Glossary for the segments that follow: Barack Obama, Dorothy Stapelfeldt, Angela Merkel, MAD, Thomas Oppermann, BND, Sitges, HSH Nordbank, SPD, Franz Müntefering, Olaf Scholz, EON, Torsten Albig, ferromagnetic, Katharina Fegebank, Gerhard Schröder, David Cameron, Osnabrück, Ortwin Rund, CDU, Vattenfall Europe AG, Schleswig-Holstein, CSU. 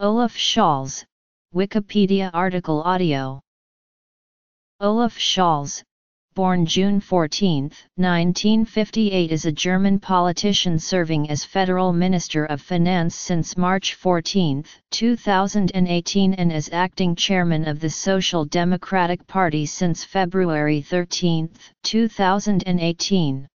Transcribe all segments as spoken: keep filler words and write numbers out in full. Olaf Scholz, Wikipedia article audio. Olaf Scholz, born June fourteenth, nineteen fifty-eight, is a German politician serving as Federal Minister of Finance since March fourteenth, two thousand eighteen and as acting chairman of the Social Democratic Party since February thirteenth, two thousand eighteen.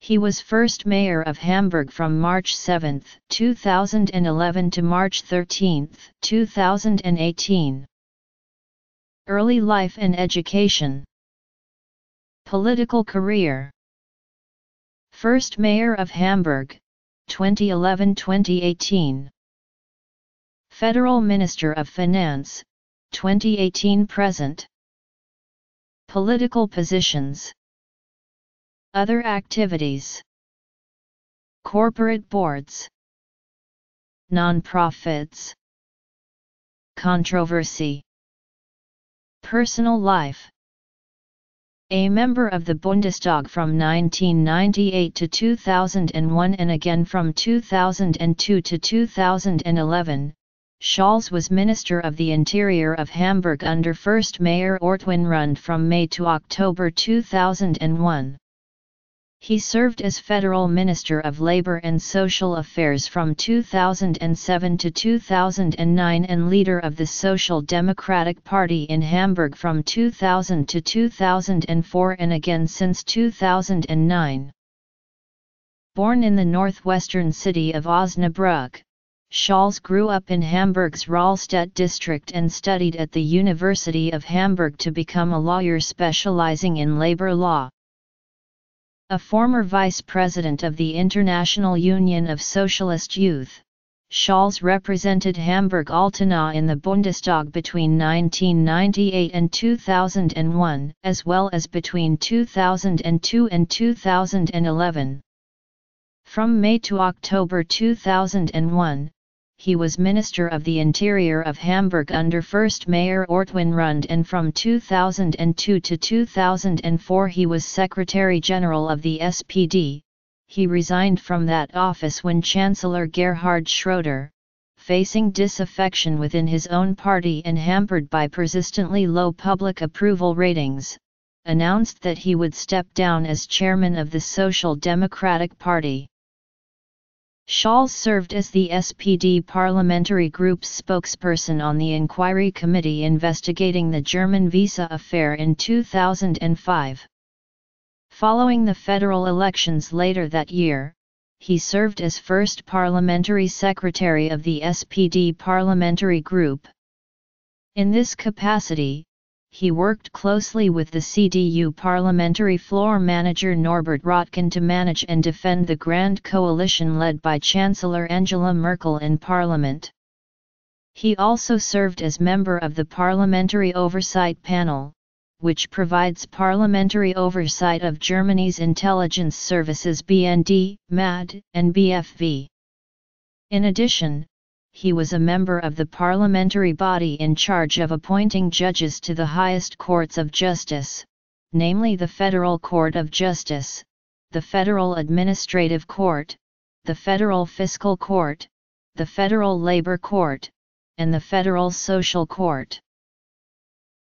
He was first mayor of Hamburg from March seventh, two thousand eleven to March thirteenth, two thousand eighteen. Early life and education. Political career. First mayor of Hamburg, twenty eleven to twenty eighteen. Federal Minister of Finance, twenty eighteen to present. Political positions. Other activities. Corporate boards. Non-profits. Controversy. Personal life. A member of the Bundestag from nineteen ninety-eight to two thousand one and again from two thousand two to two thousand eleven, Scholz was Minister of the Interior of Hamburg under first Mayor Ortwin Rund from May to October two thousand one. He served as Federal Minister of Labor and Social Affairs from two thousand seven to two thousand nine and leader of the Social Democratic Party in Hamburg from two thousand to two thousand four and again since two thousand nine. Born in the northwestern city of Osnabrück, Scholz grew up in Hamburg's Rahlstadt district and studied at the University of Hamburg to become a lawyer specializing in labor law. A former vice president of the International Union of Socialist Youth, Scholz represented Hamburg-Altona in the Bundestag between nineteen ninety-eight and two thousand one, as well as between two thousand two and two thousand eleven. From May to October two thousand one, he was Minister of the Interior of Hamburg under first Mayor Ortwin Rund and from two thousand two to two thousand four he was Secretary-General of the S P D. He resigned from that office when Chancellor Gerhard Schröder, facing disaffection within his own party and hampered by persistently low public approval ratings, announced that he would step down as chairman of the Social Democratic Party. Scholz served as the S P D parliamentary group's spokesperson on the inquiry committee investigating the German visa affair in two thousand five. Following the federal elections later that year, he served as first parliamentary secretary of the S P D parliamentary group. In this capacity, he worked closely with the C D U parliamentary floor manager Norbert Röttgen to manage and defend the Grand Coalition led by Chancellor Angela Merkel in Parliament. He also served as member of the Parliamentary Oversight Panel, which provides parliamentary oversight of Germany's intelligence services B N D, M A D, and B F V. In addition, he was a member of the parliamentary body in charge of appointing judges to the highest courts of justice, namely the Federal Court of Justice, the Federal Administrative Court, the Federal Fiscal Court, the Federal Labor Court, and the Federal Social Court.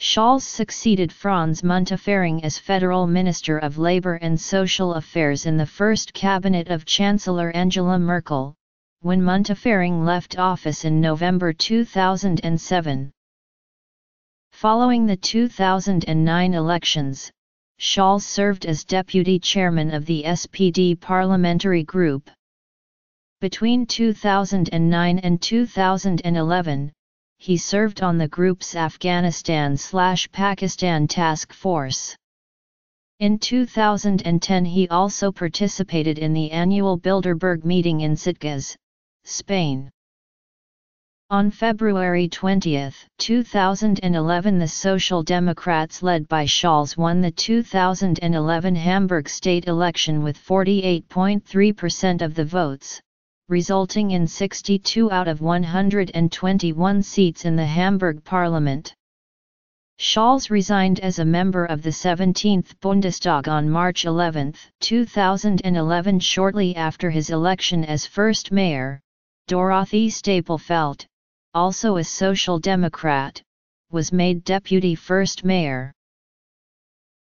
Scholz succeeded Franz Müntefering as Federal Minister of Labor and Social Affairs in the first cabinet of Chancellor Angela Merkel, when Müntefering left office in November two thousand seven. Following the two thousand nine elections, Scholz served as deputy chairman of the S P D parliamentary group. Between two thousand nine and two thousand eleven, he served on the group's Afghanistan-Pakistan task force. In two thousand ten he also participated in the annual Bilderberg meeting in Sitges, Spain. On February twentieth, two thousand eleven, the Social Democrats led by Scholz won the two thousand eleven Hamburg state election with forty-eight point three percent of the votes, resulting in sixty-two out of one hundred twenty-one seats in the Hamburg parliament. Scholz resigned as a member of the seventeenth Bundestag on March eleventh, two thousand eleven shortly after his election as first mayor. Dorothy Stapelfeldt, also a Social Democrat, was made deputy first mayor.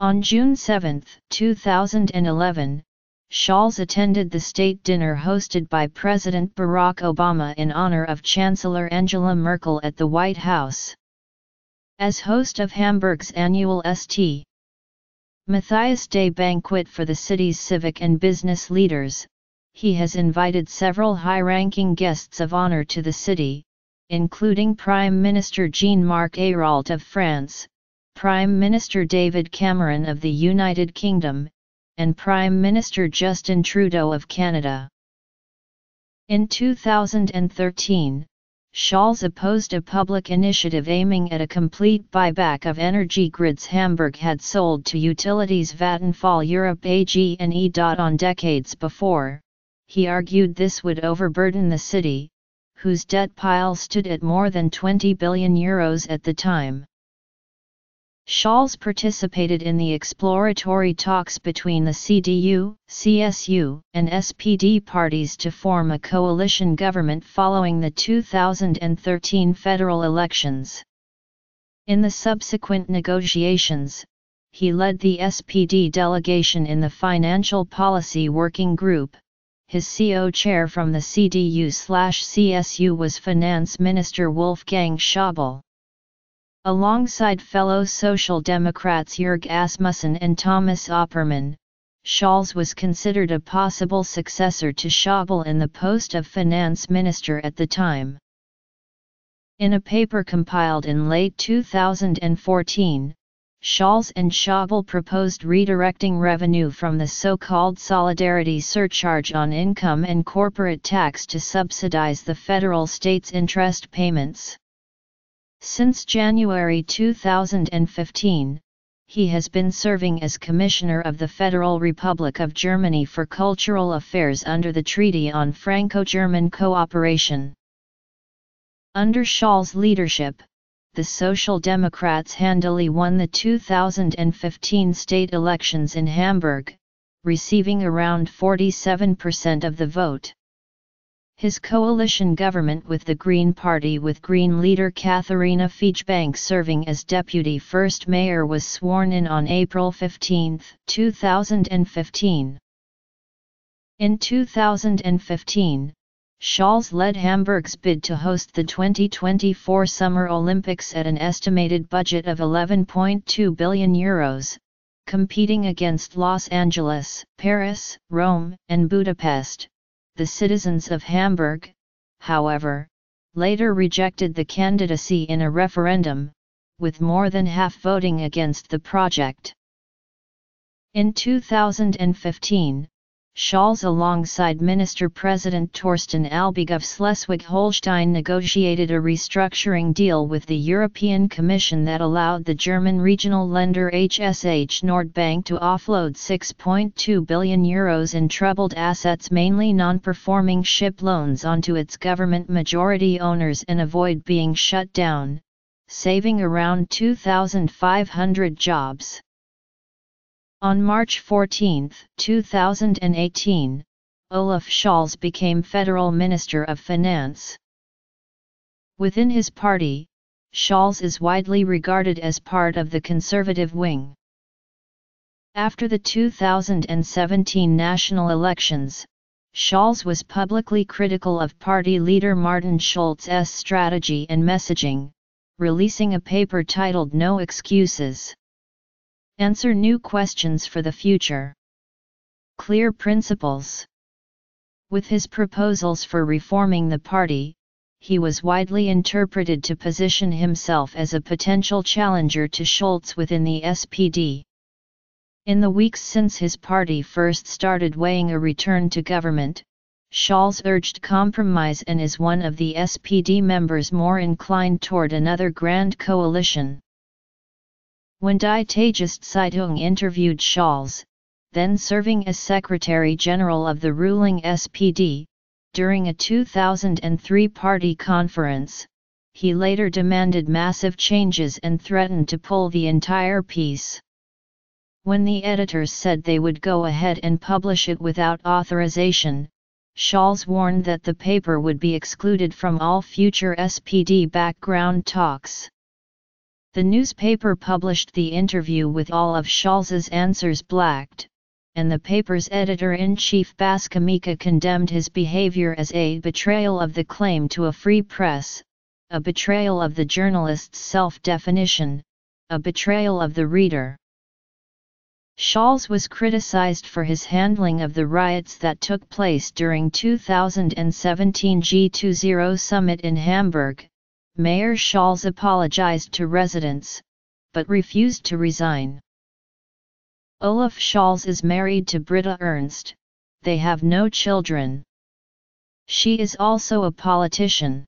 On June seventh, two thousand eleven, Scholz attended the state dinner hosted by President Barack Obama in honor of Chancellor Angela Merkel at the White House. As host of Hamburg's annual Saint Matthias Day banquet for the city's civic and business leaders, he has invited several high-ranking guests of honor to the city, including Prime Minister Jean-Marc Ayrault of France, Prime Minister David Cameron of the United Kingdom, and Prime Minister Justin Trudeau of Canada. In two thousand thirteen, Scholz opposed a public initiative aiming at a complete buyback of energy grids Hamburg had sold to utilities Vattenfall Europe A G and E O N decades before. He argued this would overburden the city, whose debt pile stood at more than twenty billion euros at the time. Scholz participated in the exploratory talks between the C D U, C S U, and S P D parties to form a coalition government following the two thousand thirteen federal elections. In the subsequent negotiations, he led the S P D delegation in the Financial Policy Working Group. His co-chair from the C D U slash C S U was Finance Minister Wolfgang Schäuble. Alongside fellow Social Democrats Jörg Asmussen and Thomas Oppermann, Scholz was considered a possible successor to Schäuble in the post of finance minister at the time. In a paper compiled in late two thousand fourteen, Scholz and Schäuble proposed redirecting revenue from the so-called solidarity surcharge on income and corporate tax to subsidize the federal state's interest payments. Since January two thousand fifteen, he has been serving as Commissioner of the Federal Republic of Germany for Cultural Affairs under the Treaty on Franco-German Cooperation. Under Scholz's leadership, the Social Democrats handily won the two thousand fifteen state elections in Hamburg, receiving around forty-seven percent of the vote. His coalition government with the Green Party with Green leader Katharina Fegebank serving as deputy first mayor was sworn in on April fifteenth, two thousand fifteen. In two thousand fifteen, Scholz led Hamburg's bid to host the twenty twenty-four Summer Olympics at an estimated budget of eleven point two billion euros, competing against Los Angeles, Paris, Rome, and Budapest. The citizens of Hamburg, however, later rejected the candidacy in a referendum, with more than half voting against the project. In two thousand fifteen, Scholz alongside Minister-President Torsten Albig of Schleswig-Holstein negotiated a restructuring deal with the European Commission that allowed the German regional lender H S H Nordbank to offload six point two billion euros in troubled assets, mainly non-performing ship loans, onto its government majority owners and avoid being shut down, saving around two thousand five hundred jobs. On March fourteenth, two thousand eighteen, Olaf Scholz became Federal Minister of Finance. Within his party, Scholz is widely regarded as part of the conservative wing. After the two thousand seventeen national elections, Scholz was publicly critical of party leader Martin Schulz's strategy and messaging, releasing a paper titled No Excuses. Answer new questions for the future. Clear principles. With his proposals for reforming the party, he was widely interpreted to position himself as a potential challenger to Scholz within the S P D. In the weeks since his party first started weighing a return to government, Scholz urged compromise and is one of the S P D members more inclined toward another grand coalition. When Die Tageszeitung interviewed Scholz, then serving as Secretary-General of the ruling S P D, during a two thousand three party conference, he later demanded massive changes and threatened to pull the entire piece. When the editors said they would go ahead and publish it without authorization, Scholz warned that the paper would be excluded from all future S P D background talks. The newspaper published the interview with all of Scholz's answers blacked, and the paper's editor-in-chief Bascomica condemned his behavior as a betrayal of the claim to a free press, a betrayal of the journalist's self-definition, a betrayal of the reader. Scholz was criticized for his handling of the riots that took place during two thousand seventeen G twenty summit in Hamburg. Mayor Scholz apologized to residents, but refused to resign. Olaf Scholz is married to Britta Ernst. They have no children. She is also a politician.